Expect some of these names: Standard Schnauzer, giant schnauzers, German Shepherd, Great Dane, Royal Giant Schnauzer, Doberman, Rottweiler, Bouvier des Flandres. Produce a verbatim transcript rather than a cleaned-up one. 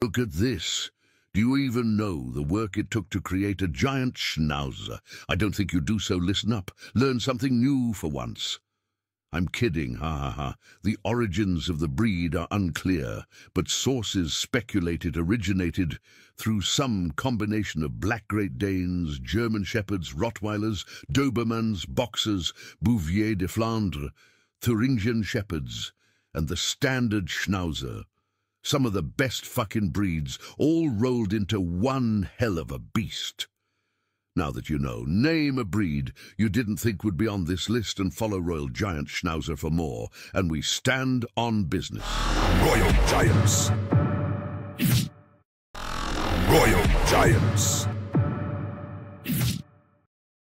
Look at this. Do you even know the work it took to create a giant schnauzer? I don't think you do, so listen up. Learn something new for once. I'm kidding, ha ha ha. The origins of the breed are unclear, but sources speculate it originated through some combination of black Great Danes, German Shepherds, Rottweilers, Dobermans, Boxers, Bouvier des Flandres, Thuringian Shepherds, and the Standard Schnauzer. Some of the best fucking breeds, all rolled into one hell of a beast. Now that you know, name a breed you didn't think would be on this list and follow Royal Giant Schnauzer for more. And we stand on business. Royal Giants. Royal Giants.